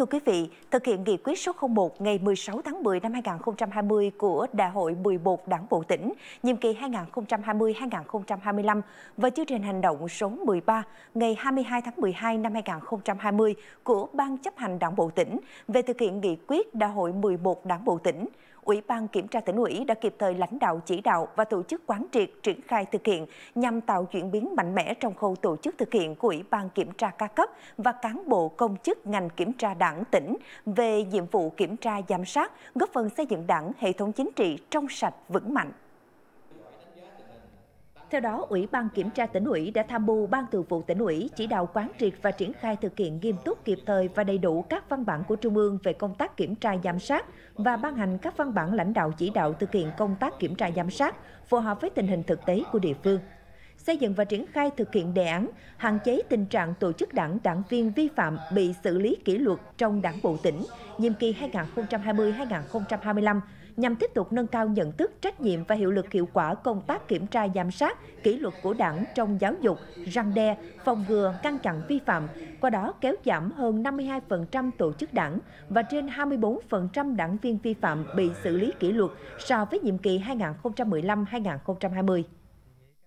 Thưa quý vị, thực hiện nghị quyết số 01 ngày 16 tháng 10 năm 2020 của Đại hội 11 Đảng bộ tỉnh, nhiệm kỳ 2020-2025 và chương trình hành động số 13 ngày 22 tháng 12 năm 2020 của Ban chấp hành Đảng bộ tỉnh về thực hiện nghị quyết Đại hội 11 Đảng bộ tỉnh, Ủy ban Kiểm tra Tỉnh ủy đã kịp thời lãnh đạo chỉ đạo và tổ chức quán triệt triển khai thực hiện nhằm tạo chuyển biến mạnh mẽ trong khâu tổ chức thực hiện của Ủy ban Kiểm tra ca cấp và cán bộ công chức ngành kiểm tra Đảng tỉnh về nhiệm vụ kiểm tra giám sát, góp phần xây dựng Đảng, hệ thống chính trị trong sạch vững mạnh. Theo đó, Ủy ban Kiểm tra Tỉnh ủy đã tham mưu Ban Thường vụ Tỉnh ủy chỉ đạo quán triệt và triển khai thực hiện nghiêm túc, kịp thời và đầy đủ các văn bản của Trung ương về công tác kiểm tra giám sát và ban hành các văn bản lãnh đạo chỉ đạo thực hiện công tác kiểm tra giám sát phù hợp với tình hình thực tế của địa phương. Xây dựng và triển khai thực hiện đề án, hạn chế tình trạng tổ chức Đảng, đảng viên vi phạm bị xử lý kỷ luật trong Đảng bộ tỉnh, nhiệm kỳ 2020-2025, nhằm tiếp tục nâng cao nhận thức, trách nhiệm và hiệu lực hiệu quả công tác kiểm tra giám sát, kỷ luật của Đảng trong giáo dục, răn đe, phòng ngừa, ngăn chặn vi phạm, qua đó kéo giảm hơn 52% tổ chức Đảng và trên 24% đảng viên vi phạm bị xử lý kỷ luật so với nhiệm kỳ 2015-2020.